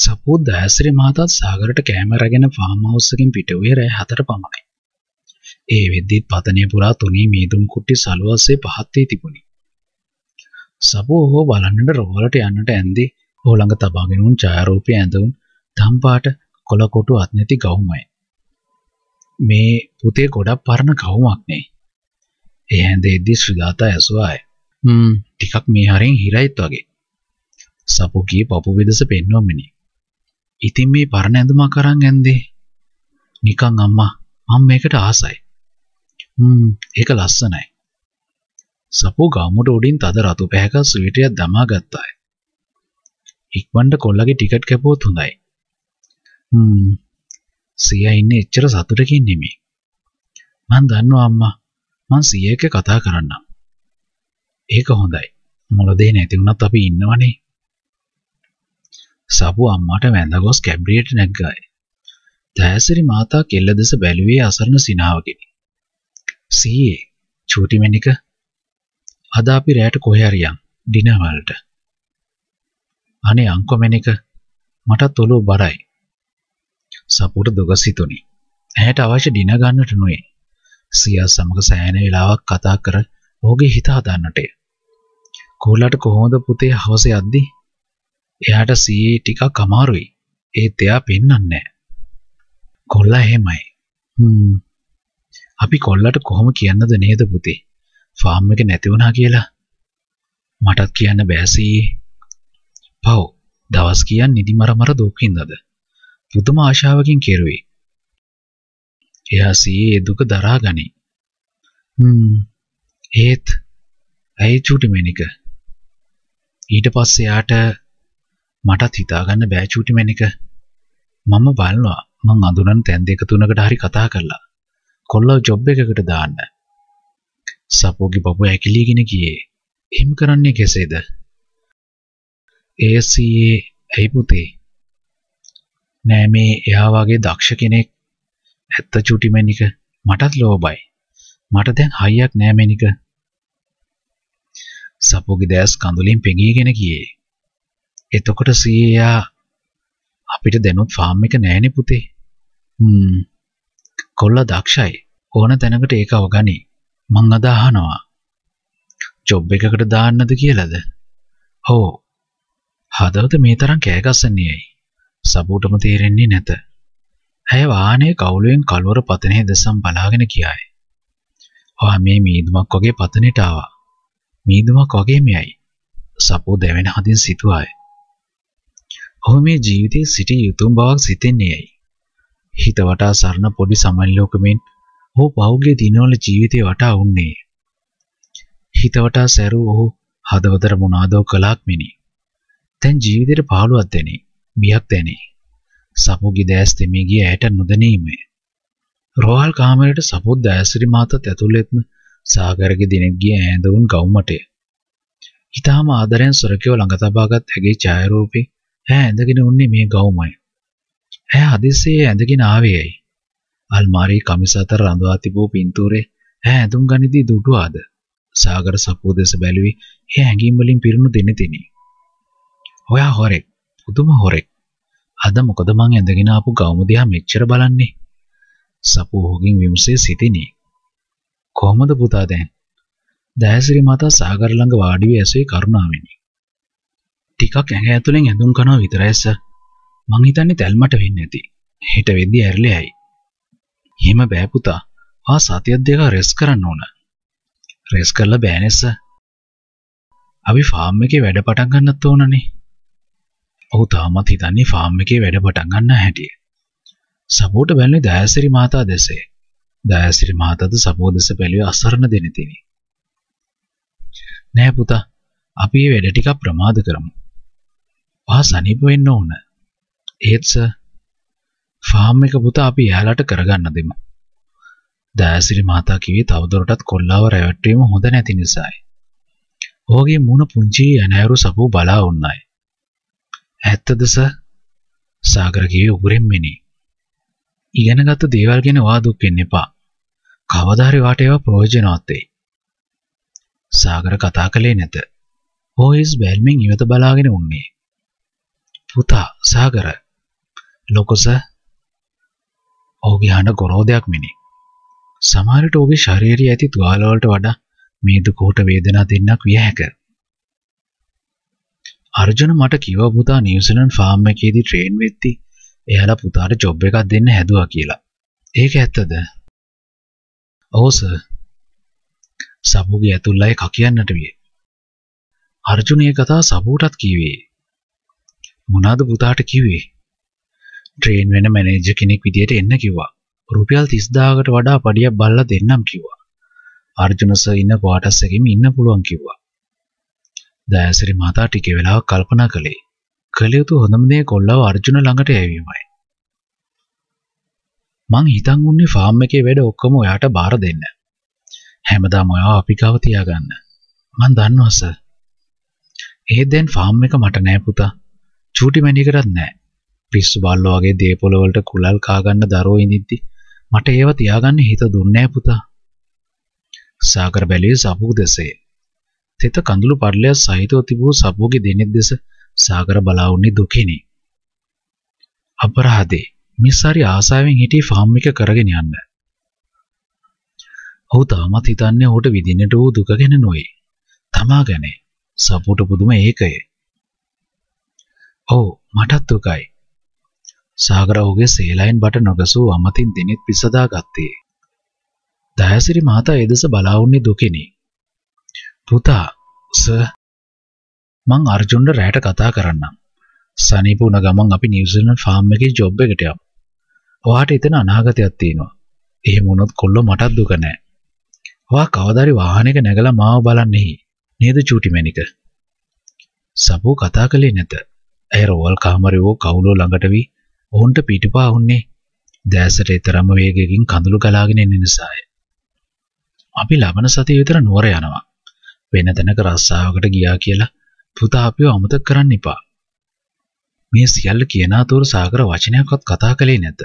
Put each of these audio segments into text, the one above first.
සපු දයසිරි මහතා සාගරට කැමරාගෙන farm house එකෙන් පිට වූයේ රෑ 4 පමණයි. ඒ වෙද්දිත් පතනිය පුරා තුනී මීදුම් කුට්ටි සලුවස්සේ පහත් වී තිබුණි. සපු හෝ බලන්නට රෝහලට යන්නට ඇන්දි හෝ ළඟ තබාගෙන උන් ඡායාරූපී ඇඳුම් තම්පාට කොළකොටු අත් නැති ගවුමයි. මේ පුතේ ගොඩක් පරණ ගවුමක් නේ. ඒ ඇඳෙද්දි ශ්‍රීදාතා ඇසුවාය. ටිකක් මේ හරින් හිරයිත් වගේ. සපු කී පපු වෙදස පෙන්වමිනි. ඉතින් මේ පරණ ඇඳුමක් අරන් ඇන්දේ නිකන් අම්මා මම මේකට ආසයි. ඒක ලස්සනයි. සපෝ ගාමුට උඩින් තද රතු පැහැක ස්වීටියක් දමා ගත්තාය. ඉක්මනට කොල්ලගේ ටිකට් කැපුවොත් හොඳයි. සියා ඉන්නේ එච්චර සතුටකින් නෙමෙයි. මං දන්නවා අම්මා මං සියා එක්ක කතා කරන්නම්. ඒක හොඳයි. මොළදේ නැති වුණත් අපි ඉන්නවනේ. සපු අම්මාට වැඳගොස් කැබ්‍රියට නැග්ගාය. දයසිරි මාතා කෙල්ල දෙස බැලුවේ අසරණ සිනාවකිනි. සීයේ චූටි මෙනික අද අපි රැයට කොහේ හරි යන් ඩිනර් වලට. අනේ අංකෝ මෙනික මටත් ඔලුව බරයි. සපුට දුකස් හිතුණි. ඇයට අවශ්‍ය ඩිනර් ගන්නට නොවේ. සීයා සමග සෑහෙන වේලාවක් කතා කර ඔහුගේ හිත හදන්නටය. කොහොල්ලට කොහොමද පුතේ හවස යද්දී එයාට සීයේ ටිකක් අමාරුයි. ඒත් එයා පෙන්නන්නේ නැහැ. කොල්ලා එහෙමයි. අපි කොල්ලට කොහොම කියන්නද නේද පුතේ? ෆාම් එක නැති වුණා කියලා. මටත් කියන්න බෑ සීයේ. පව් දවස් කියන් නිදි මරමර දුකින්දද? පුදුම ආශාවකින් කෙරුවේ. එයා සීයේ දුක දරාගනි. ඒත් ඇයි චූටි මෙනික? ඊට පස්සේ එයාට මටත් හිතාගන්න බෑ චූටි මෙනික. මම බලනවා මං අඳුරන තැන් දෙක තුනකට හරි කතා කරලා කොල්ලව ජොබ් එකකට දාන්න. සපෝගේ බබෝ ඇකිලිගෙන ගියේ. එහෙම කරන්නේ කෙසේද? ඒසී ඇයි පුතේ? නෑ මේ එයා වගේ දක්ෂ කෙනෙක් ඇත්ත චූටි මෙනික මටත් ලෝභයි. මට දැන් හයියක් නෑ මෙනික. සපෝගේ දැස් කඳුලින් පෙඟීගෙන ගියේ. එතකොට සීයා අපිට දැනුත් ෆාම් එක නෑනේ පුතේ. කොල්ලා දක්ෂයි. ඕන තැනකට ඒක අවගනි. මං අද අහනවා ජොබ් එකකට දාන්නද කියලාද? ඔව්. හදවත මේ තරම් කෑගස්සන්නේයි. සබූටම තේරෙන්නේ නැත. ඇය වාහනේ කවුලෙන් කලවර පතනේ දෙසම් බලාගෙන ගියායි. ඔහා මේ මීදුමක් වගේ පතනෙට ආවා. මීදුමක් වගේමයි. සබූ දෙවෙන හදින් සිටුවායි. ඔහු මේ ජීවිතයේ සිටි යුතුම් බවක් සිතෙන්නේයි. හිත වටා සරණ පොඩි සමල්ලෝකමින් ඔහු පහුගිය දිනවල ජීවිතේ වටා වුණේ. හිත වටා සැරූ ඔහු හදවතට මොනාදෝ කලක් මිනි. දැන් ජීවිතේට පහළුවක් දැනේ. බියක් දැනේ. සපුගේ දැස් දෙමේ ගිය ඇයට නොදැනීමේ. රෝහල් කාමරයට සපු දයසිරි මාතත් ඇතුළෙත්ම සාගරගේ දිනෙක ගිය ඇඳවුන් ගවුමටය. ඊටාම ආදරෙන් සොරකෝ ළඟ තබාගත් ඇගේ ඡායාරූපේ ඇය ඇඳගෙන උන්නේ මේ ගවුමයි. ඇය හදිස්සියේ ඇඳගෙන ආවේයි. අල්මාරියේ කමිස අතර රඳවා තිබූ පින්තූරේ ඇය ඇඳුම් ගනිද්දී දුටුවාද? සාගර සපෝ දෙස බැලුවේ ඒ ඇඟින් වලින් පිරුණු දෙනෙතිනි. "ඔයා හොරෙක්, පුදුම හොරෙක්. අද මොකද මං ඇඳගෙන ආපු ගවුම දිහා මෙච්චර බලන්නේ?" සපෝ හොගින් විමසී සිටිනි. "කොහොමද පුතා දැන්?" දයසිරි මාතා සාගර ළඟ වාඩි වී ඇසුවේ කරුණාවෙනි. "ටිකක් ඇඟ ඇතුලෙන් ඇඳුම් කනවා විතරයි සර්. මං හිතන්නේ තැල්මට වෙන්නේ නැති. හෙට වෙද්දී ඇරලෙයි." "එහෙම බෑ පුතා. ආ සතිය දෙක රෙස්ට් කරන්න ඕන." "රෙස්ට් කරලා බෑනේ සර්. අපි ෆාම් එකේ වැඩ පටන් ගන්නත් ඕනනේ." ඔහු තාමත් හිතන්නේ ෆාම් එකේ වැඩ පටන් ගන්න හැටි. සබෝට බැලුවේ දයසිරි මාතා දැසේ. දයසිරි මාතාද සබෝ දැස බැලුවේ අසරණ දෙනිතිනි. "නෑ පුතා. අපි මේ වැඩ ටික ප්‍රමාද කරමු. සනීප වෙන්න ඕන." "ඒත් සර් ෆාම් එක පුතා අපි එයාලට කරගන්න දෙමු." දයසිරි මාතා කිව්වේ තවදුරටත් කොල්ලාව රැවට්ටීම හොඳ නැති නිසායි. ඔහුගේ මුණ පුංචි අනෑරු සපෝ බලා වුණායි. "ඇත්තද සර්?" සාගර කිව්වේ උගුරෙන් මෙනි. "ඉගෙනගත්තු දේවල් ගැන වාදුක් වෙන්න එපා. කවදා හරි වාට ඒවා ප්‍රයෝජනවත් වෙයි." සාගර කතා කළේ නැත. ඔහු ඉස් බැල්මෙන් ඉවත බලාගෙන උන්නේ. පුතා සාගර ලොකස ඔහුගේ හඬ ගොරෝදයක් මෙනි. සමහර විට ඔහුගේ ශාරීරිය ඇති තුවාල වලට වඩා මේ දුකට වේදනාව දෙන්නක් විය හැක. අර්ජුන මට කිව්වා පුතා නිව්සීලන්ඩ් ෆාම් එකේදී ට්‍රේන් වෙද්දී එයාලා පුතාට ජොබ් එකක් දෙන්න හැදුවා කියලා. ඒක ඇත්තද? ඔව් සර්. සබුගේ අතුල්ලයි කා කියන්නට විය. अर्जुन ये कथा सबूटत कीवे मुनाद बुताट कीवे ट्रेन वेन मैनेजर කෙනෙක් විදියට එන්න කිව්වා රුපියල් 30000කට වඩා පඩියක් බල්ලා දෙන්නම් කිව්වා අර්ජුන සර් ඉන්න ක්වාටර්ස් එකෙම ඉන්න පුළුවන් කිව්වා දයාසිරි මහතා ටික වෙලාවක් කල්පනා කළේ කලියුතු හොඳම දේ කොල්ලව අර්ජුන ළඟට යැවීමයි මං හිතන් උන්නේ ෆාම් එකේ වැඩ ඔක්කොම ඔයාට බාර දෙන්න හැමදාම ඔයාව අපි කව තියාගන්න මං දන්නවා සර් ඒ දැන් ෆාම් එක මට නෑ පුතා. චූටි මැණිකටත් නෑ. පිස්සු බල්ලෝ වගේ දේපොළ වලට කුලල් කා ගන්න දරෝ ඉඳිද්දි මට ඒව තියාගන්න හිත දුන්නේ නෑ පුතා. සාගර බැලුවේ සපු දෙසේ. තෙත කඳුළු පඩලයක් සහිතව තිබූ සපුගේ දෙනෙත් දෙස සාගර බලා වුණේ දුකිනි. අපරාධේ මිස්සරි ආසාවෙන් හිටියේ ෆාම් එක කරගෙන යන්න. ඔහු තාමත් හිතන්නේ ඔහුට විඳින්නට වූ දුක ගැන නොවේ. තමා ගැන. සපුට පුදුම ඒකය. ඔව් මටත් දුකයි. සාගර ඔහුගේ සේලයින් බට නොගසූ අමතින් දිනෙත් පිසදා ගත්තේ. දයසිරි මහතා ඒ දෙස බලා වුණේ දුකිනි. පුතා සර් මං අර්ජුන්ට රැට කතා කරන්නම්. සනීප වුණ ගමන් අපි නිව්සීලන්ඩ් ෆාම් එකේ ජොබ් එකට යමු. ඔයාට එතන අනාගතයක් තියෙනවා. එහෙම වුණොත් කොල්ලෝ මටත් දුක නෑ. ඔයා කවදාරි වාහනයක නැගලා මාව බලන්නේ. නේද චූටි මැණික සබෝ කතා කළේ නැත ඇය රෝල් කාමරයෝ කවුලෝ ළඟට වී ඔවුන්ට පිටිපා වුණේ දැසට තරම වේගයෙන් කඳුළු ගලාගෙන එන නිසාය අපි ලබන සතිය විතර නුවර යනවා වෙන තැනක රස්සාවකට ගියා කියලා පුතා අපිව අමතක කරන්න එපා මේ සියල්ල කියන අතර සාගර වචනයක්වත් කතා කළේ නැත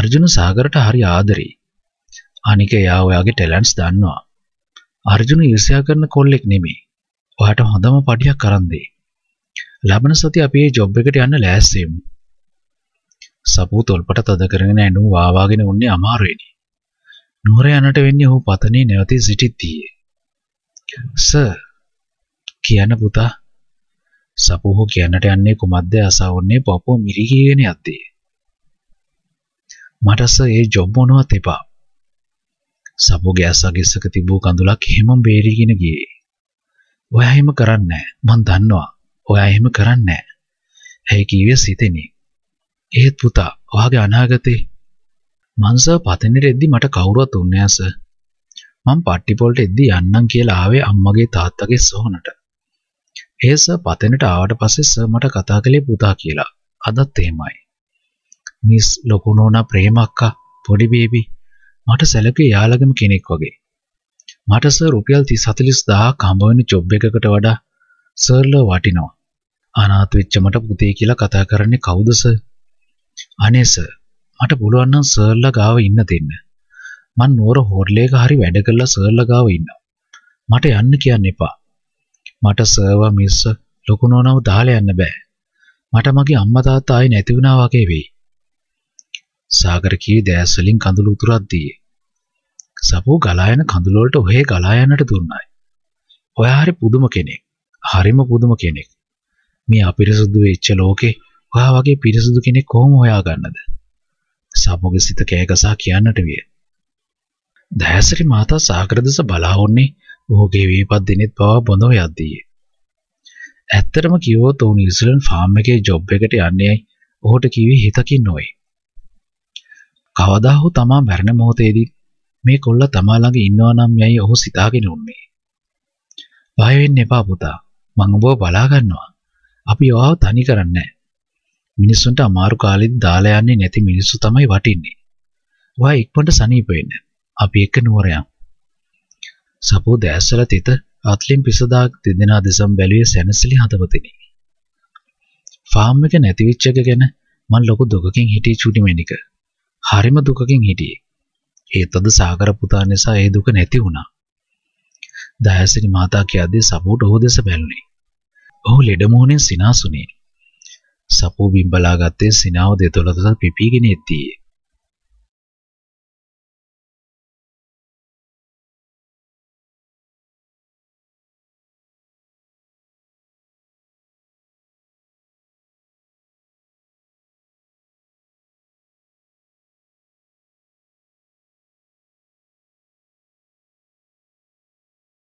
අර්ජුන සාගරට හරි ආදරේ අනික යා ඔයාගේ ටැලන්ට්ස් දන්නවා अर्जुन ईर्ष्या करने कोल्लेक नेमी वाट होंदम पढ़िया करन दे लबन सती अपे जॉब එකට යන්න ලෑස්තිමු සපු තොල්පට තද කරගෙන ඇඬු වාවාගෙන උන්නේ අමාරුවෙනි නూరు යනට වෙන්නේ ඔහු පතනේ නැවතී සිටිතියේ සර් කියන පුතා සපු හො කියන්නට යන්නේ කුමද්ද අසවන්නේ පොපෝ මිරි කියගෙන යත්තේ මට සර් ඒ ජොබ් මොනවත් එපා සබෝ ගෑසගෙසක තිබූ කඳුලක් හැමම බේරීගෙන ගියේ. ඔයා එහෙම කරන්නේ නැහැ. මං දන්නවා. ඔයා එහෙම කරන්නේ නැහැ. ඇයි කිව්වේ සිතෙනේ. ඒත් පුතා, ඔයාගේ අනාගතේ මං සර් පතන්නට එද්දි මට කවුරුවත් උන්නේ නැහැ සර්. මං පට්ටිපොල්ට එද්දි යන්නම් කියලා ආවේ අම්මගේ තාත්තගේ සොහනට. ඒ සර් පතන්නට ආවට පස්සේ සර් මට කතා කළේ පුතා කියලා. අදත් එහෙමයි. මිස් ලොකුනෝනා ප්‍රේම අක්කා පොඩි බේබි මට සැලකුවේ යාළගම කෙනෙක් වගේ. මට සර් රුපියල් 30-40000ක් හම්බ වෙන ජොබ් එකකට වඩා සර්ල වටිනවා. අනාථ වෙච්ච මට පුතේ කියලා කතා කරන්නේ කවුද සර්? අනේ සර් මට පුළුවන් නම් සර්ල ගාව ඉන්න දෙන්න. මං නෝර හෝටලයක හරි වැඩ කරලා සර්ල ගාව ඉන්නවා. මට යන්න කියන්න එපා. මට සර්ව මිස්ස ලොකුනෝනව දාලා යන්න බෑ. මට මගේ අම්මා තාත්තා ආයේ නැති වුණා වගේ වෙයි. සාගර කී දැසලින් කඳුළු උතුරක් දී සපෝ ගලායන කඳුළු වලට ඔහේ ගලායනට දුන්නායි. ඔයා හරි පුදුම කෙනෙක්. හරිම පුදුම කෙනෙක්. මේ අපිරිසුදු වෙච්ච ලෝකේ ඔයා වගේ පිරිසුදු කෙනෙක් කොහොම හොයාගන්නද? සපෝගේ සිත කෑගසා කියන්නට විය. දයසිරි මාතා සාගර දෙස බලා වුණේ ඔහුගේ වේපත් දිනෙත් පවා බොඳව යද්දී. ඇත්තටම කිව්වොත් ඔහු නිව්සීලන්ඩ් ෆාම් එකේ ජොබ් එකට යන්නේයි ඔහුට කිව්වේ හිතකින් නොවේ. කවදා හෝ තමා මරණ මොහොතේදී මේ කොල්ල තමා ළඟ ඉන්නවා නම් යයි ඔහු සිතාගෙන උන්නේ. බය වෙන්න එපා පුතා. මම ඔබව බලා ගන්නවා. අපි ඔයාව තනි කරන්නේ නැහැ. මිනිස්සුන්ට අමාරු කාලෙත් දාලා යන්නේ නැති මිනිස්සු තමයි වටින්නේ. ඔයා එක්කන්ට සනීප වෙන්න. අපි එක නුවරයන්. සපෝ දැස්සල තිත අත්ලින් පිසදා දෙදෙනා දෙසම බැලුවේ සැනසෙලි හදවතෙනි. ෆාම් එක නැතිවෙච්ච එක ගැන මම ලොකු දුකකින් හිටියේ චුටි මැණික. හරිම දුකකින් හිටියේ. ඒත් අද සාගර පුතා නිසා ඒ දුක නැති වුණා. දයසිරි මාතා කියද්දී සපුට ඔහු දෙස බැලුනේ. ඔහු ලෙඩ මොහොනේ සිනාසුනේ. sapu bimbal agate sinau de tolatosan pipi gini ti